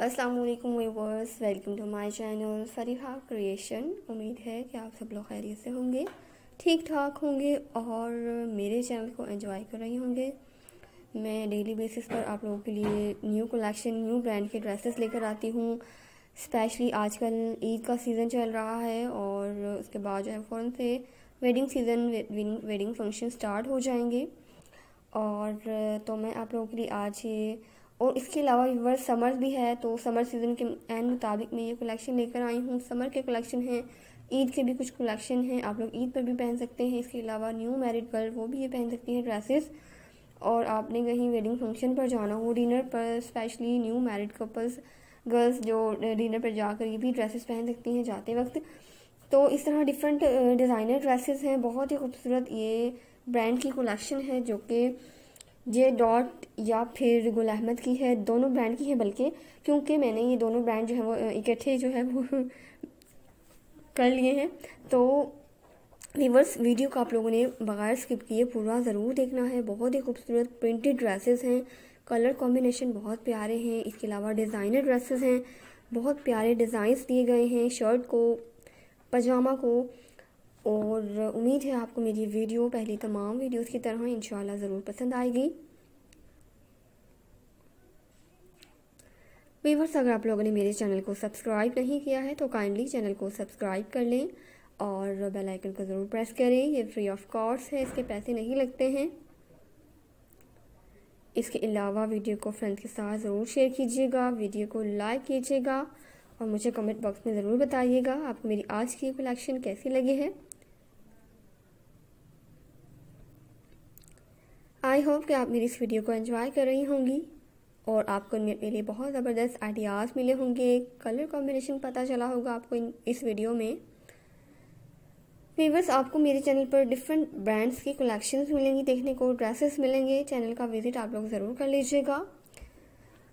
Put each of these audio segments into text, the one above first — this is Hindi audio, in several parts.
अस्सलामुअलैकुम viewers, welcome to my channel Fariha creation. उम्मीद है कि आप सब लोग खैरियत से होंगे, ठीक ठाक होंगे और मेरे चैनल को एंजॉय कर रहे होंगे। मैं डेली बेसिस पर आप लोगों के लिए न्यू कलेक्शन, न्यू ब्रांड के ड्रेसेस लेकर आती हूँ। स्पेशली आजकल ईद का सीज़न चल रहा है और उसके बाद जो है फ़ौरन से wedding season, wedding function start हो जाएंगे। और तो मैं आप लोगों के लिए आज ये, और इसके अलावा व्यूअर्स समर भी है, तो समर सीज़न के एंड मुताबिक मैं ये कलेक्शन लेकर आई हूँ। समर के कलेक्शन हैं, ईद के भी कुछ कलेक्शन हैं, आप लोग ईद पर भी पहन सकते हैं। इसके अलावा न्यू मैरिड गर्ल वो भी ये पहन सकती है ड्रेसेस। और आपने कहीं वेडिंग फंक्शन पर जाना हो, डिनर पर, specially new married couples girls जो डिनर पर जाकर ये भी ड्रेसेस पहन सकती हैं जाते वक्त। तो इस तरह डिफरेंट डिज़ाइनर ड्रेसेस हैं, बहुत ही खूबसूरत ये ब्रांड की कलेक्शन है जो कि जेड डॉट या फिर गुल अहमद की है, दोनों ब्रांड की है। बल्कि क्योंकि मैंने ये दोनों ब्रांड जो है वो इकट्ठे जो है वो कर लिए हैं। तो व्यूअर्स, वीडियो का आप लोगों ने बगैर स्किप किए पूरा ज़रूर देखना है। बहुत ही खूबसूरत प्रिंटेड ड्रेसेस हैं, कलर कॉम्बिनेशन बहुत प्यारे हैं। इसके अलावा डिज़ाइनर ड्रेसेस हैं, बहुत प्यारे डिज़ाइंस दिए गए हैं शर्ट को, पजामा को। और उम्मीद है आपको मेरी वीडियो पहले तमाम वीडियोस की तरह इंशाल्लाह ज़रूर पसंद आएगी। व्यूअर्स, अगर आप लोगों ने मेरे चैनल को सब्सक्राइब नहीं किया है तो काइंडली चैनल को सब्सक्राइब कर लें और बेल आइकन को ज़रूर प्रेस करें। ये फ्री ऑफ कॉस्ट है, इसके पैसे नहीं लगते हैं। इसके अलावा वीडियो को फ्रेंड्स के साथ ज़रूर शेयर कीजिएगा, वीडियो को लाइक कीजिएगा और मुझे कमेंट बॉक्स में ज़रूर बताइएगा आपको मेरी आज की कलेक्शन कैसी लगी है। आई होप कि आप मेरी इस वीडियो को एंजॉय कर रही होंगी और आपको मेरे लिए बहुत ज़बरदस्त आइडियाज़ मिले होंगे, कलर कॉम्बिनेशन पता चला होगा आपको इस वीडियो में। व्यूअर्स, आपको मेरे चैनल पर डिफरेंट ब्रांड्स की कलेक्शंस मिलेंगी, देखने को ड्रेसेस मिलेंगे। चैनल का विजिट आप लोग ज़रूर कर लीजिएगा।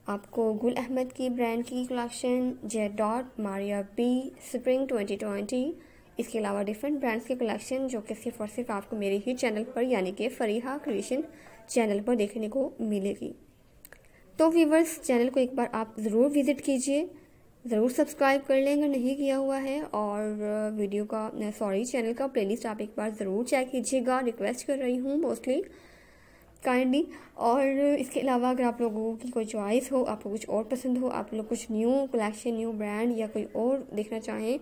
आपको गुल अहमद की ब्रांड की collection, Z dot Maria B, spring 2020, इसके अलावा डिफरेंट ब्रांड्स के कलेक्शन जो कि सिर्फ और सिर्फ आपको मेरे ही चैनल पर यानी कि फरीहा क्रिएशन चैनल पर देखने को मिलेगी। तो व्यूवर्स, चैनल को एक बार आप ज़रूर विज़िट कीजिए, ज़रूर सब्सक्राइब कर लें अगर नहीं किया हुआ है। और वीडियो का चैनल का प्लेलिस्ट आप एक बार ज़रूर चेक कीजिएगा, रिक्वेस्ट कर रही हूँ मोस्टली काइंडली। और इसके अलावा अगर आप लोगों की कोई चॉइस हो, आपको कुछ और पसंद हो, आप लोग कुछ न्यू कलेक्शन, न्यू ब्रांड या कोई और देखना चाहें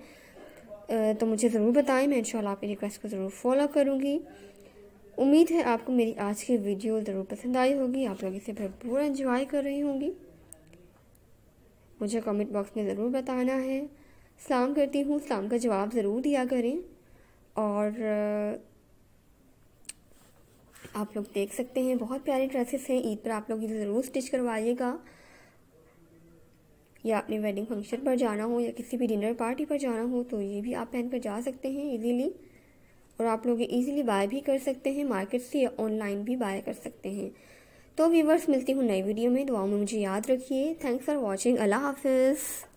तो मुझे ज़रूर बताएं। मैं इंशाल्लाह आपकी रिक्वेस्ट को ज़रूर फॉलो करूँगी। उम्मीद है आपको मेरी आज की वीडियो ज़रूर पसंद आई होगी, आप लोग इसे भरपूर एंजॉय कर रही होंगी। मुझे कमेंट बॉक्स में ज़रूर बताना है। सलाम करती हूँ, सलाम का जवाब ज़रूर दिया करें। और आप लोग देख सकते हैं बहुत प्यारे ड्रेसेस हैं, ईद पर आप लोग इसे ज़रूर स्टिच करवाइएगा। या आपने वेडिंग फंक्शन पर जाना हो या किसी भी डिनर पार्टी पर जाना हो तो ये भी आप पहन कर जा सकते हैं इजीली। और आप लोग ये ईज़िली बाय भी कर सकते हैं मार्केट से या ऑनलाइन भी बाय कर सकते हैं। तो व्यूवर्स, मिलती हूँ नई वीडियो में, दुआ में मुझे याद रखिए। थैंक्स फॉर वॉचिंग, अल्लाह हाफिज़।